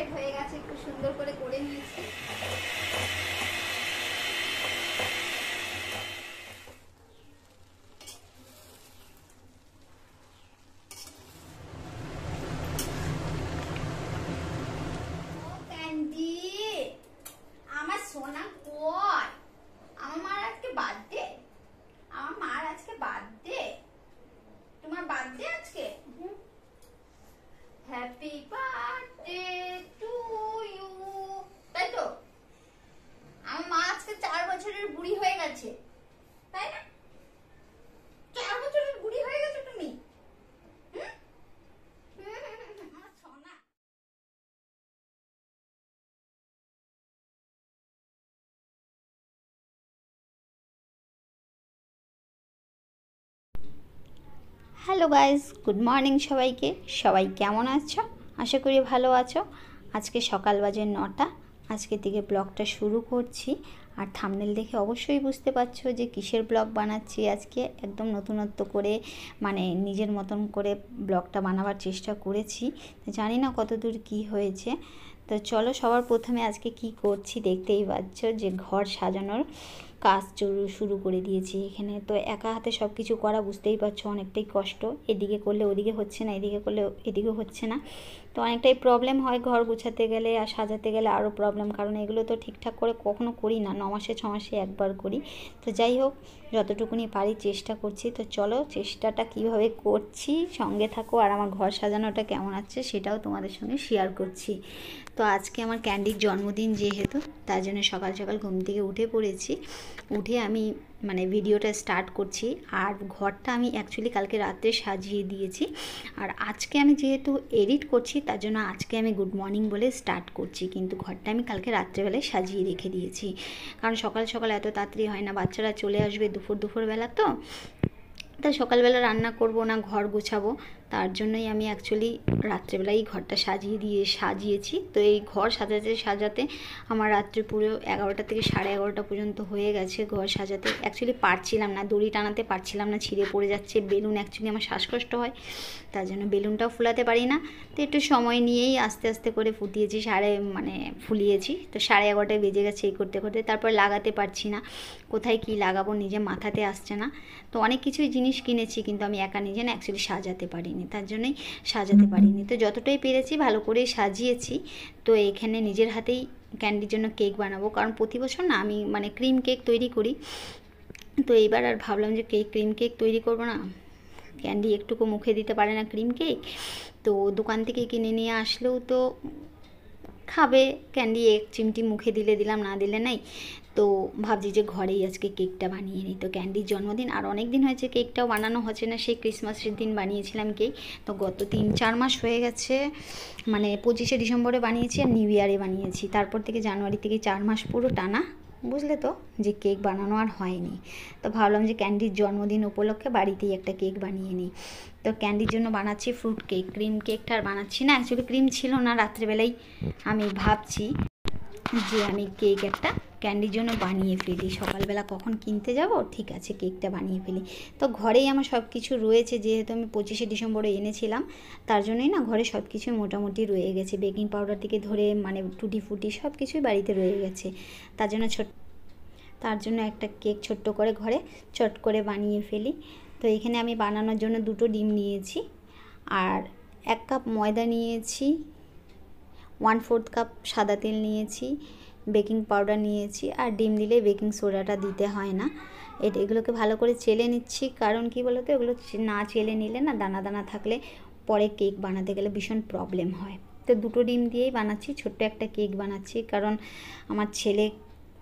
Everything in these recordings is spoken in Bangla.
प्लेट হয়ে গেছে, একটু সুন্দর করে করে নিয়েছি। হ্যালো গাইজ, গুড মর্নিং সবাইকে। সবাই কেমন আছো? আশা করি ভালো আছো। আজকে সকাল বাজে 9টা। আজকে থেকে ব্লগটা শুরু করছি। আর থাম্বনেল দেখে অবশ্যই বুঝতে পারছো যে কিসের ব্লগ বানাচ্ছি। আজকে একদম নতুনত্ব করে মানে নিজের মতন করে ব্লগটা বানাবার চেষ্টা করেছি, জানি না কতদূর কি হয়েছে। তো চলো, সবার প্রথমে আজকে কি করছি দেখতেই পাচ্ছ যে ঘর সাজানোর কাজ শুরু করে দিয়েছি এখানে। তো একা হাতে সব কিছু করা বুঝতেই পারছো অনেকটাই কষ্ট। এদিকে করলে ওদিকে হচ্ছে না, এদিকে করলে এদিকে হচ্ছে না, তো অনেকটাই প্রবলেম হয় ঘর গুছাতে গেলে আর সাজাতে গেলে আরও প্রবলেম। কারণ এগুলো তো ঠিকঠাক করে কখনো করি না, 9 মাসে 6 মাসে একবার করি। তো যাই হোক, যতটুকুনি পারি চেষ্টা করছি। তো চলো, চেষ্টাটা কিভাবে করছি সঙ্গে থাকো, আর আমার ঘর সাজানোটা কেমন আছে সেটাও তোমাদের সঙ্গে শেয়ার করছি। তো আজকে আমার ক্যান্ডির জন্মদিন যেহেতু, তার জন্য সকাল সকাল ঘুম থেকে উঠে পড়েছি। উঠে আমি মানে ভিডিওটা স্টার্ট করছি। আর ঘরটা আমি অ্যাকচুয়ালি কালকে রাতে সাজিয়ে দিয়েছি, আর আজকে আমি যেহেতু এডিট করছি তার জন্য আজকে আমি গুড মর্নিং বলে স্টার্ট করছি, কিন্তু ঘরটা আমি কালকে রাত্রেবেলায় সাজিয়ে রেখে দিয়েছি। কারণ সকাল সকাল এত তাড়াতাড়ি হয় না, বাচ্চারা চলে আসবে দুপুরবেলা। তো তাই সকালবেলা রান্না করব না, ঘর গোছাবো, তার জন্যই আমি অ্যাকচুয়ালি রাত্রেবেলায় ঘরটা সাজিয়েছি। তো এই ঘর সাজাতে আমার রাত্রে পুরো 11টা থেকে সাড়ে 11টা পর্যন্ত হয়ে গেছে ঘর সাজাতে। অ্যাকচুয়ালি পারছিলাম না, দড়ি টানাতে পারছিলাম না, ছিঁড়ে পড়ে যাচ্ছে। বেলুন অ্যাকচুয়ালি আমার শ্বাসকষ্ট হয়, তার জন্য বেলুনটাও ফুলাতে পারি না। তো একটু সময় নিয়েই আস্তে আস্তে করে ফুটিয়েছি, ফুলিয়েছি। তো সাড়ে 11টায় বেজে গেছে এই করতে করতে। তারপর লাগাতে পারছি না, কোথায় কি লাগাবো নিজে মাথাতে আসছে না। তো অনেক কিছুই জিনিস কিনেছি, কিন্তু আমি একা নিজে না অ্যাকচুয়ালি সাজাতে পারিনি, তার জন্যই সাজাতে পারিনি। তো যতটাই পেরেছি ভালো করে সাজিয়েছি। তো এখানে নিজের হাতেই ক্যান্ডির জন্য কেক বানাবো, কারণ প্রতি বছর না আমি মানে ক্রিম কেক তৈরি করি। তো এইবার আর ভাবলাম যে ক্রিম কেক তৈরি করবো না, ক্যান্ডি একটুকু মুখে দিতে পারে না ক্রিম কেক। তো দোকান থেকে কিনে নিয়ে আসলেও তো খাবে, ক্যান্ডি এক চিমটি মুখে দিলে দিলাম, না দিলে নাই। তো ভাবছি যে ঘরেই আজকে কেকটা বানিয়ে নিই। তো ক্যান্ডির জন্মদিন আর অনেক দিন হয়েছে কেকটাও বানানো হচ্ছে না, সেই ক্রিসমাসের দিন বানিয়েছিলাম কেক। তো গত 3-4 মাস হয়ে গেছে, মানে 25শে ডিসেম্বরে বানিয়েছি আর নিউ ইয়ারে বানিয়েছি। তারপর থেকে জানুয়ারি থেকে 4 মাস পুরো টানা, বুঝলে তো, যে কেক বানানো আর হয়নি। তো ভাবলাম যে ক্যান্ডির জন্মদিন উপলক্ষে বাড়িতেই একটা কেক বানিয়ে নিই। তো ক্যান্ডির জন্য বানাচ্ছি ফ্রুট কেক, ক্রিম কেকটা আর বানাচ্ছি না। অ্যাকচুয়ালি ক্রিম ছিল না রাত্রেবেলায়, আমি ভাবছি যে আমি কেক একটা ক্যান্ডির জন্য বানিয়ে ফেলি, সকালবেলা কখন কিনতে যাব, ঠিক আছে কেকটা বানিয়ে ফেলি। তো ঘরেই আমার সব কিছু রয়েছে, যেহেতু আমি 25শে ডিসেম্বরে এনেছিলাম তার জন্যই না ঘরে সব কিছু মোটামুটি রয়ে গেছে। বেকিং পাউডার থেকে ধরে মানে টুটি ফুটি সব কিছুই বাড়িতে রয়ে গেছে, তার জন্য একটা কেক ছোট্ট করে ঘরে চট করে বানিয়ে ফেলি। তো এখানে আমি বানানোর জন্য 2টো ডিম নিয়েছি, আর 1 কাপ ময়দা নিয়েছি, 1/4 কাপ সাদা তেল নিয়েছি, বেকিং পাউডার নিয়েছি। আর ডিম দিলে বেকিং সোডাটা দিতে হয় না। এগুলোকে ভালো করে চেলে নিচ্ছি, কারণ কি বলো তো, এগুলো না চেলে নিলে না দানা দানা থাকলে পরে কেক বানাতে গেলে ভীষণ প্রবলেম হয়। তো 2টো ডিম দিয়েই বানাচ্ছি, ছোট্ট একটা কেক বানাচ্ছি। কারণ আমার ছেলে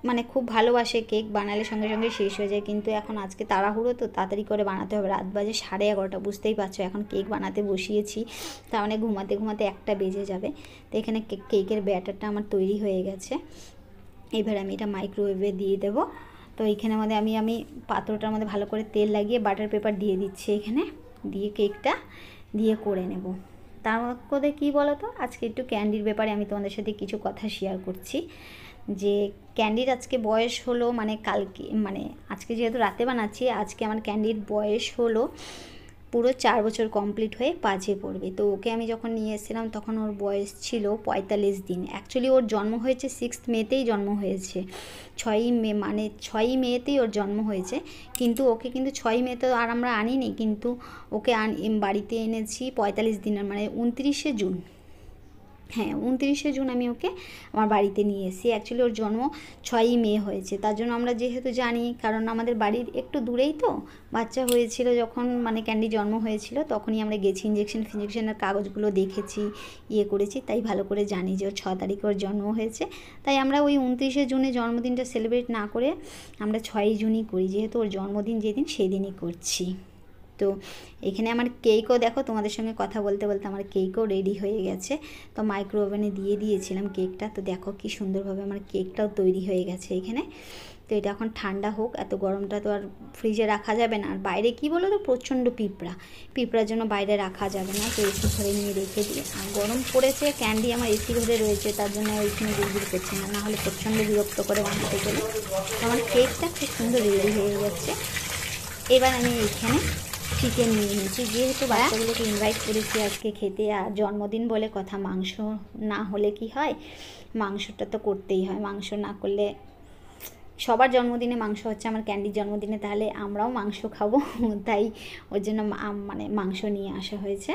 মানে খুব ভালোবাসে কেক, বানালে সঙ্গে সঙ্গে শেষ হয়ে যায়, কিন্তু এখন আজকে তাড়াহুড়ো, তো তাড়াতাড়ি করে বানাতে হবে। রাত বাজে সাড়ে 11টা, বুঝতেই পারছো। এখন কেক বানাতে বসিয়েছি, তার মানে ঘুমাতে ঘুমাতে 1টা বেজে যাবে। তো এখানে কেকের ব্যাটারটা আমার তৈরি হয়ে গেছে, এবার আমি এটা মাইক্রোওয়েভে দিয়ে দেবো। তো এখানে মধ্যে আমি পাত্রটার মধ্যে ভালো করে তেল লাগিয়ে বাটার পেপার দিয়ে দিচ্ছি এখানে, দিয়ে কেকটা দিয়ে করে নেব। তার মধ্যে কী বলো তো, আজকে একটু ক্যান্ডির ব্যাপারে আমি তোমাদের সাথে কিছু কথা শেয়ার করছি। যে ক্যান্ডির আজকে বয়স হলো, মানে কালকে, মানে আজকে যেহেতু রাতে বানাচ্ছি, আজকে আমার ক্যান্ডির বয়স হলো পুরো 4 বছর কমপ্লিট হয়ে 5-এ পড়বে। তো ওকে আমি যখন নিয়ে এসেছিলাম তখন ওর বয়স ছিল 45 দিন। অ্যাকচুয়ালি ওর জন্ম হয়েছে 6 মেতেই জন্ম হয়েছে, 6 মে মানে 6 মেতেই ওর জন্ম হয়েছে। কিন্তু ওকে কিন্তু 6 মে তো আর আমরা আনিনি, কিন্তু ওকে বাড়িতে এনেছি 45 দিনের মানে 29শে জুন। হ্যাঁ 29শে জুন আমি ওকে আমার বাড়িতে নিয়ে এসেছি। অ্যাকচুয়ালি ওর জন্ম 6 মে হয়েছে, তার জন্য আমরা যেহেতু জানি, কারণ আমাদের বাড়ির একটু দূরেই তো বাচ্চা হয়েছিল যখন, মানে ক্যান্ডি জন্ম হয়েছিল তখনই আমরা গেছি, ইঞ্জেকশন ফিঞ্জেকশনের কাগজগুলো দেখেছি, ইয়ে করেছি, তাই ভালো করে জানি যে ওর 6 তারিখে ওর জন্ম হয়েছে। তাই আমরা ওই 29শে জুনে জন্মদিনটা সেলিব্রেট না করে আমরা 6 জুনই করি, যেহেতু ওর জন্মদিন যেদিন সেই দিনই করছি। তো এখানে আমার কেকও দেখো, তোমাদের সঙ্গে কথা বলতে বলতে আমার কেকও রেডি হয়ে গেছে। তো মাইক্রো ওভেনে দিয়ে দিয়েছিলাম কেকটা, তো দেখো কি সুন্দরভাবে আমার কেকটাও তৈরি হয়ে গেছে এখানে। তো এটা এখন ঠান্ডা হোক, এত গরমটা তো আর ফ্রিজে রাখা যাবে না। আর বাইরে কি বলো তো প্রচণ্ড পিঁপড়ার জন্য বাইরে রাখা যাবে না, তো এসি ঘরে নিয়ে রেখে দিই। আর গরম পড়েছে, ক্যান্ডি আমার এসি ঘরে রয়েছে, তার জন্য ওইখানে বিড়বিড় করছে না, নাহলে প্রচণ্ড বিরক্ত করে বানাতে গেলে। আমার কেকটা খুব সুন্দর রেডি হয়ে যাচ্ছে। এবার আমি এইখানে চিকেন নিয়ে নিয়েছি, যেহেতু বাচ্চাগুলোকে ইনভাইট করেছি আজকে খেতে, আর জন্মদিন বলে কথা মাংস না হলে কি হয়, মাংসটা তো করতেই হয়। মাংস না করলে, সবার জন্মদিনে মাংস হচ্ছে, আমার ক্যান্ডির জন্মদিনে তাহলে আমরাও মাংস খাবো, তাই ওর জন্য মানে মাংস নিয়ে আসা হয়েছে।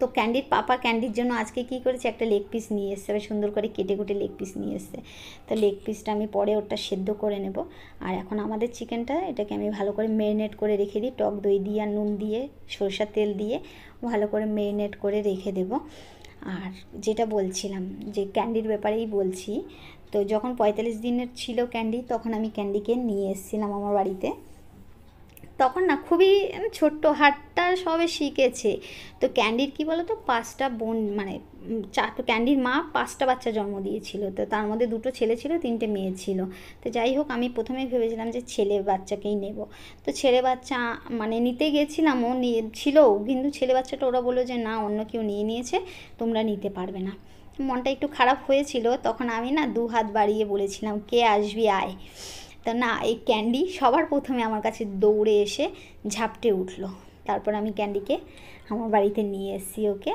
তো ক্যান্ডির পাপা ক্যান্ডির জন্য আজকে কি করেছে, একটা লেগ পিস নিয়ে এসছে, সুন্দর করে কেটে কুটে লেগ পিস নিয়ে এসছে। তো লেগ পিসটা আমি পরে ওটা সেদ্ধ করে নেব। আর এখন আমাদের চিকেনটা, এটাকে আমি ভালো করে ম্যারিনেট করে রেখে দিই, টক দই দিয়ে আর নুন দিয়ে সরষার তেল দিয়ে ভালো করে ম্যারিনেট করে রেখে দেব। আর যেটা বলছিলাম, যে ক্যান্ডির ব্যাপারেই বলছি, তো যখন 45 দিনের ছিল ক্যান্ডি, তখন আমি ক্যান্ডিকে নিয়ে এসেছিলাম আমার বাড়িতে। তখন না খুবই ছোট্ট, হাতটা সবে শিখেছে। তো ক্যান্ডির কী বলো তো 5টা বোন, মানে ক্যান্ডির মা 5টা বাচ্চা জন্ম দিয়েছিল, তো তার মধ্যে 2টো ছেলে ছিল, 3টে মেয়ে ছিল। তো যাই হোক, আমি প্রথমে ভেবেছিলাম যে ছেলে বাচ্চাকেই নেব। তো ছেলে বাচ্চা মানে নিতে গেছিলাম, ও নিয়ে ছিল, কিন্তু ছেলে বাচ্চাটা ওরা বললো যে না, অন্য কেউ নিয়ে নিয়েছে, তোমরা নিতে পারবে না। মনটা একটু খারাপ হয়েছিল, তখন আমি না 2 হাত বাড়িয়ে বলেছিলাম, কে আসবি আয়। তা না, এই ক্যান্ডি সবার প্রথমে আমার কাছে দৌড়ে এসে ঝাপটে উঠলো। তারপর আমি ক্যান্ডিকে আমার বাড়িতে নিয়ে এসেছি। ওকে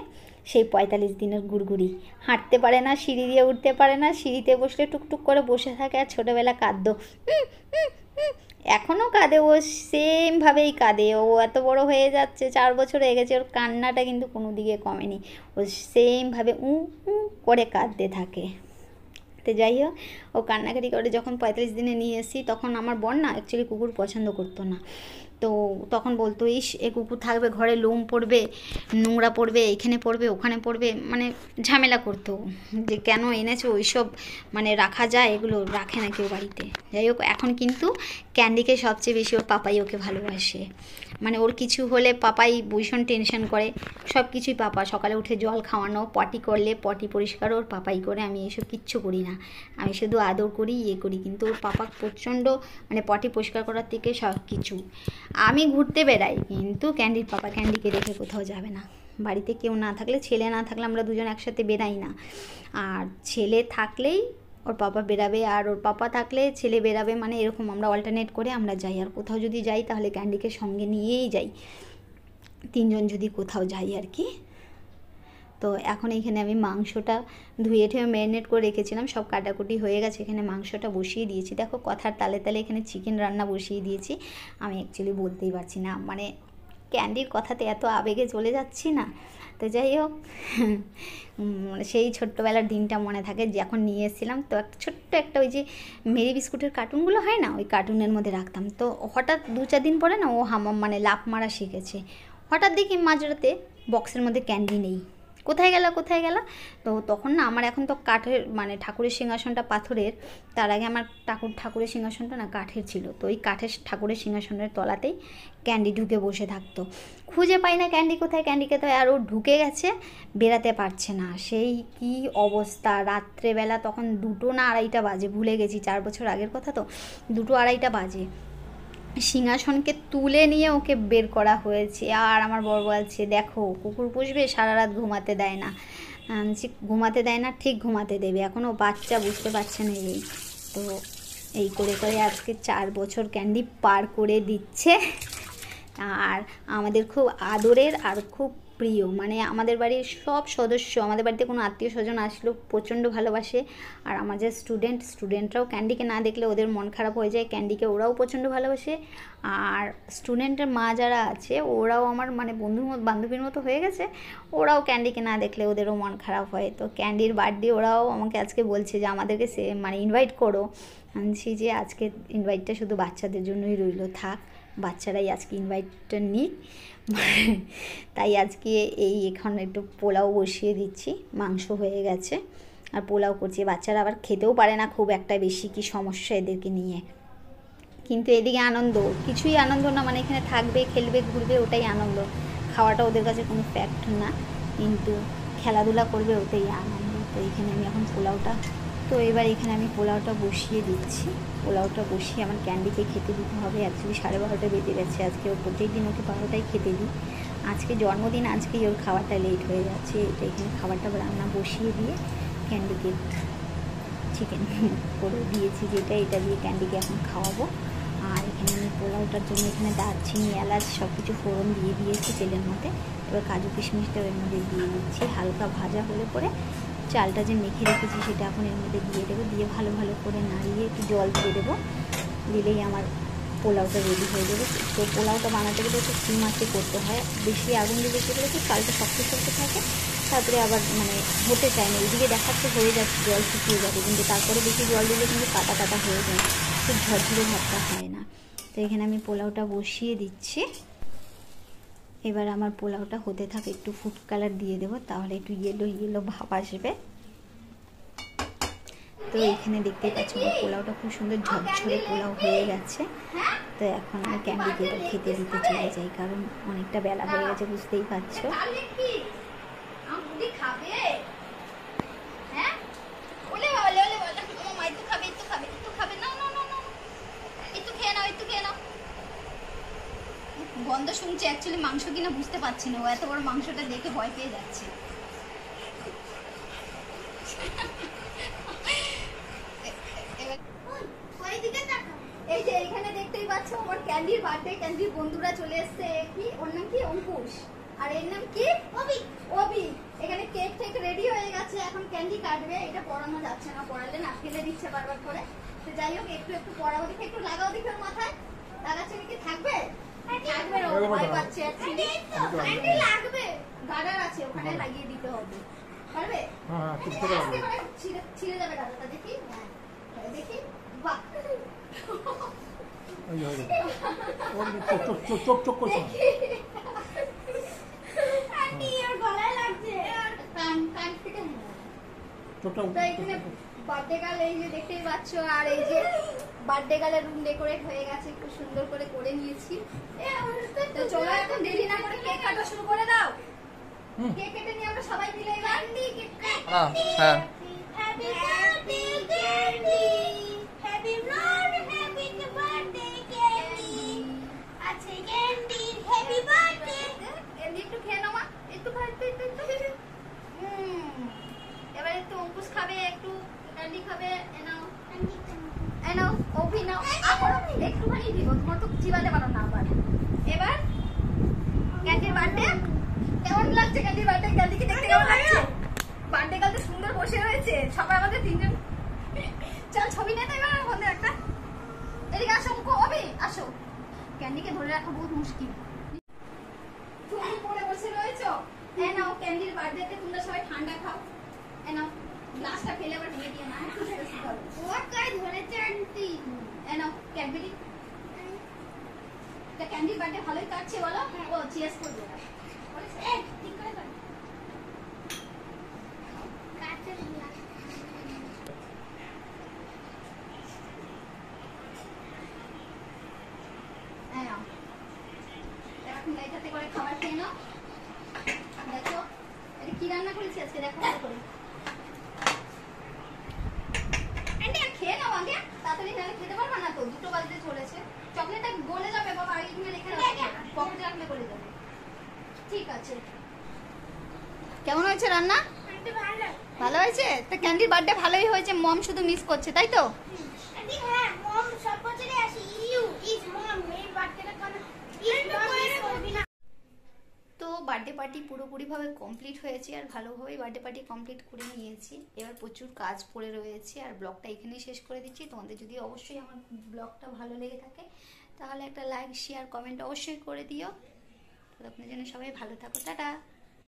সেই 45 দিনের গুড়গুড়ি, হাঁটতে পারে না, সিঁড়ি দিয়ে উঠতে পারে না, সিঁড়িতে বসলে টুকটুক করে বসে থাকে। আর ছোটোবেলা কাঁদতো, এখনও কাঁদে, ও সেমভাবেই কাঁদে। ও এত বড় হয়ে যাচ্ছে, 4 বছর হয়ে গেছে, ওর কান্নাটা কিন্তু কোনো দিকে কমেনি, ও সেমভাবে উ উ করে কাঁদতে থাকে। তো যাই হোক, ও কান্নাকাটি করে। যখন 45 দিনে নিয়ে এসেছি, তখন আমার বোন না অ্যাকচুয়ালি কুকুর পছন্দ করতো না। তো তখন বলতো, ইস এ কুকুর থাকবে ঘরে লোম পড়বে, নোংরা পড়বে, এখানে পড়বে ওখানে পড়বে, মানে ঝামেলা করতো যে কেন এনেছো ওইসব, মানে রাখা যায়, এগুলো রাখে না কেউ বাড়িতে। যাই হোক, এখন কিন্তু ক্যান্ডিকে সবচেয়ে বেশি ওর পাপাই ওকে ভালোবাসে। মানে ওর কিছু হলে পাপাই ভীষণ টেনশন করে, সব কিছুই পাপা, সকালে উঠে জল খাওয়ানো, পটি করলে পটি পরিষ্কার ওর পাপাই করে, আমি এসব কিচ্ছু করি না, আমি শুধু আদর করি, ইয়ে করি। কিন্তু ওর পাপা প্রচণ্ড, মানে পটি পরিষ্কার করার থেকে সব কিছু। আমি ঘুরতে বেড়াই, কিন্তু ক্যান্ডির পাপা ক্যান্ডিকে রেখে কোথাও যাবে না। বাড়িতে কেউ না থাকলে, ছেলে না থাকলে আমরা দুজন একসাথে বেড়াই না, আর ছেলে থাকলেই ওর পাপা বেরাবে, আর ওর পাপা থাকলে ছেলে বেরাবে, মানে এরকম আমরা অল্টারনেট করে আমরা যাই। আর কোথাও যদি যাই তাহলে ক্যান্ডিকে সঙ্গে নিয়েই যাই, 3জন যদি কোথাও যাই আর কি। তো এখন এইখানে আমি মাংসটা ধুয়ে ঠুয়ে ম্যারিনেট করে রেখেছিলাম, সব কাটাকুটি হয়ে গেছে। এখানে মাংসটা বসিয়ে দিয়েছি, দেখো কথার তালে তালে এখানে চিকেন রান্না বসিয়ে দিয়েছি। আমি অ্যাকচুয়ালি বলতেই পারছি না, মানে ক্যান্ডির কথাতে এত আবেগে চলে যাচ্ছি না। তো যাই হোক, সেই ছোট্টবেলার দিনটা মনে থাকে, যখন নিয়ে এসেছিলাম। তো ছোট্ট একটা ওই যে মেরি বিস্কুটের কার্টুনগুলো হয় না, ওই কার্টুনের মধ্যে রাখতাম। তো হঠাৎ 2-4 দিন পরে না ও হামাম মানে লাফ মারা শিখেছে। হঠাৎ দেখি মাঝরাতে বক্সের মধ্যে ক্যান্ডি নেই, কোথায় গেল কোথায় গেল। তো তখন না আমার, এখন তো কাঠের, মানে ঠাকুরের সিংহাসনটা পাথরের, তার আগে আমার ঠাকুরের সিংহাসনটা না কাঠের ছিল। তো ওই কাঠের ঠাকুরের সিংহাসনের তলাতেই ক্যান্ডি ঢুকে বসে থাকতো, খুঁজে পাই না ক্যান্ডি কোথায়, ক্যান্ডিকে তো আর ও ঢুকে গেছে, বেরাতে পারছে না। সেই কি অবস্থা, রাত্রেবেলা তখন 2টো না 2:30 বাজে, ভুলে গেছি 4 বছর আগের কথা, তো 2টো 2:30 বাজে সিংহাসনকে তুলে নিয়ে ওকে বের করা হয়েছে। আর আমার বর বলছে, দেখো কুকুর পুষবে, সারা রাত ঘুমাতে দেয় না। ঘুমাতে দেয় না, ঠিক ঘুমাতে দেবে, এখনও বাচ্চা, বুঝতে পারছে না। এই তো এই করে করে আজকে 4 বছর ক্যান্ডি পার করে দিচ্ছে। और आमादेर खूब आदरेर और खूब प्रिय माने आमादेर बाड़ीर सब सदस्य आमादेर बाड़ीते कोनो आत्मीय स्वजन आसलो प्रचंड भालोबाशे और आमार जे स्टूडेंटराओ कैंडी के ना देखले ओदेर मन खराब हो जाए। कैंडी के ओराओ प्रचंड भालोबाशे और स्टूडेंटर मा जारा आछे ओराओ आमार माने बंधु बान्धबीर मतो हये गेछे। ओराओ कैंडी के ना देखले ओदेरो मन खराब हय। तो कैंडिर बार्थडे ओराओ आमाके आजके बोलछे जे आमादेरके माने इनवाइट करो। आनछि जे आजके इनवाइटटा शुधु बाच्चादेर जोन्नोई रइलो, थाक বাচ্চারাই আজকে ইনভাইটটা নিই। তাই আজকে এই এখানে একটু পোলাও বসিয়ে দিচ্ছি, মাংস হয়ে গেছে আর পোলাও করছি। বাচ্চারা আবার খেতেও পারে না খুব একটা বেশি, কি সমস্যা এদেরকে নিয়ে। কিন্তু এদিকে আনন্দ, কিছুই আনন্দ না, মানে এখানে থাকবে খেলবে ঘুরবে ওটাই আনন্দ। খাওয়াটা ওদের কাছে কোনো ফ্যাক্ট না, কিন্তু খেলাধুলা করবে ওটাই আনন্দ। তো এখানে আমি এখন পোলাওটা, তো এবার এখানে আমি পোলাওটা বসিয়ে দিচ্ছি। পোলাওটা বসিয়ে আমার ক্যান্ডিকে খেতে দিতে হবে। অ্যাকচুয়ালি 12:30 বেজে গেছে। আজকে ও প্রত্যেকদিন ওকে 12টায় খেতে দিই, আজকে জন্মদিন, আজকে ওর খাওয়াটা লেট হয়ে যাচ্ছে। এটা এখানে খাবারটা রান্না বসিয়ে দিয়ে ক্যান্ডিকে চিকেন করে দিয়েছি, যেটা এটা দিয়ে ক্যান্ডিকে এখন খাওয়াবো। আর এখানে আমি পোলাওটার জন্য এখানে দারচিনি এলাচ সব কিছু ফোড়ন দিয়ে দিয়েছি তেলের মধ্যে। এবার কাজু কিশমিশটাও এর মধ্যে দিয়ে দিচ্ছি। হালকা ভাজা হলে পরে চালটা যে মেখে রেখেছি সেটা এখন এর মধ্যে দিয়ে দেবো, দিয়ে ভালো ভালো করে নাড়িয়ে একটু জল দিয়ে দেবো, দিলেই আমার পোলাওটা রেডি হয়ে যাবে। তো পোলাওটা বানাতে গেলে একটু সিম আঁচে করতে হয়, বেশি আগুন দিয়ে করতে গেলে চালটা শক্ত শক্ত থাকে, তারপরে আবার মানে হতে চায় না। এদিকে দেখাচ্ছে হয়ে যাচ্ছে, জল শুকিয়ে যাবে, কিন্তু তারপরে বেশি জল দিলে কিন্তু কাটা কাটা হয়ে যায়, খুব ঝরঝরে ভাবটা হয় না। তো এখানে আমি পোলাওটা বসিয়ে দিচ্ছি। এবার আমার পোলাওটা হতে থাকে, একটু ফুড কালার দিয়ে দেবো, তাহলে একটু ইয়েলো ইয়েলো ভাব আসবে। তো এখানে দেখতেই পাচ্ছি আমার পোলাওটা খুব সুন্দর ঝরঝরে পোলাও হয়ে গেছে। তো এখন আমি ক্যান্ডিকে খেতে দিতে চলে যাই, কারণ অনেকটা বেলা হয়ে গেছে, বুঝতেই পারছো। গন্ধ শুনছে অ্যাকচুয়ালি মাংস কিনা বুঝতে পারছি না, ও এত বড় মাংসটা দেখে ভয় পেয়ে যাচ্ছে। এই যে এখানে দেখতেই পাচ্ছ আমার ক্যান্ডির বার্থডে, ক্যান্ডির বন্ধুরা চলে এসছে। কি ওর নাম? কি অঙ্কুশ। আর এর নাম কি? অবি। অবি। এখানে কেক টেক রেডি হয়ে গেছে, এখন ক্যান্ডি কাটবে। এটা পড়ানো যাচ্ছে না, পড়ালে না ফেলে দিচ্ছে বারবার করে। তো যাই হোক একটু একটু পড়াও দেখে, একটু লাগাও দেখে। ওর মাথায় লাগাচ্ছে নাকি? থাকবে লাগবে না, ভয় পাচ্ছে। ক্যান্ডি লাগবে, গাডার আছে ওখানে লাগিয়ে দিতে হবে, পারবে? হ্যাঁ, ঠিক করে ছিড়ে যাবে গাডারটা। দেখি দেখি, বাহ, ওই হয় ওর চোখ চোখ চোখ করছে। ক্যান্ডি আর গলায় লাগছে, আর কান কান থেকে ছোট। তাই এখানে বার্থডে গাল এই যে দেখতেই পাচ্ছ। আর এই যে বার্থডে গালে রুম ডেকোরেট হয়ে গেছে, খুব সুন্দর করে করে নিয়েছি। তো চলো এখন দেরি না করে কেক কাটা শুরু করে দাও। কেক কেটে নিয়ে আমরা সবাই মিলে এবার কেক কাটবো। হ্যাঁ, happy birthday Candy, happy birthday, happy birthday Candy. আচ্ছা ক্যান্ডি, হ্যাপি বার্থডে। ক্যান্ডি একটু খেয়ে নাও মা, একটু খাইতে একটু একটু। এবারে একটু অঙ্কুশ খাবে, একটু ক্যান্ডি খাবে। এনাও ক্যান্ডি, এনাও অভি, নাও। আবার আমি একটুখানি দিব, তোমার তো চিবাতে পারো না। আবার এবার ক্যান্ডির বার্থডে কেমন লাগছে? ক্যান্ডির বার্থডে ক্যান্ডিকে দেখতে কেমন লাগছে? বার্থডে গাল তো সুন্দর বসে রয়েছে। সবাই আমাদের তিনজন চল ছবি নে তো এবার বন্ধু একটা। এদিকে আসো অভি, আসো। ক্যান্ডিকে ধরে রাখা বহুত মুশকিল, তুমি পড়ে বসে রয়েছো। এনাও ক্যান্ডির বার্থডেতে তোমরা সবাই ঠান্ডা খাও। এনাও গ্লাসটা ফেলে আবার দিয়ে দিও না। ওর কাই ধরেছে আন্টি। এনাও ক্যাডবেরি। এটা ক্যান্ডির বার্থডে ভালোই কাটছে বলো? ও চিয়ার্স করে দাও। বলে এই ঠিক করে দাও। কাটতে না। এনাও এখন লাইটাতে করে খাবার খেয়ে নাও। দেখো এটা কি রান্না করেছি আজকে, দেখো ভালো করে। দুটো বালতি চলেছে, চকলেটটা গলে যাবে বাবা, আগে কিনে রেখে দাও, পকেটে রাখলে গলে যাবে। ঠিক আছে, কেমন হয়েছে রান্না? ভালো ভালো হয়েছে তো। ক্যান্ডির বার্থডে ভালোই হয়েছে, মম শুধু মিস করছে, তাই তো? হ্যাঁ, মম সব বছরই আসে। ইউ ইজ মম, এই বার্থডেটা কেন you birthday party पुरोपुरी Bhave complete हो भालोभावे बार्थडे पार्टी कमप्लिट करे निएछि। एबार प्रचुर काज पड़े रयेछे आर ब्लगटा एखानेई शेष करे दिच्छि। तोमादेर जोदि अवश्यई आमार ब्लगटा भालो लेगे थाके ताहले एकटा लाइक शेयार कमेंट अवश्यई करे दिओ। तो आपनादेर जोन्नो सबाई भालो थाको, टाटा।